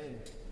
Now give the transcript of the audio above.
Amen.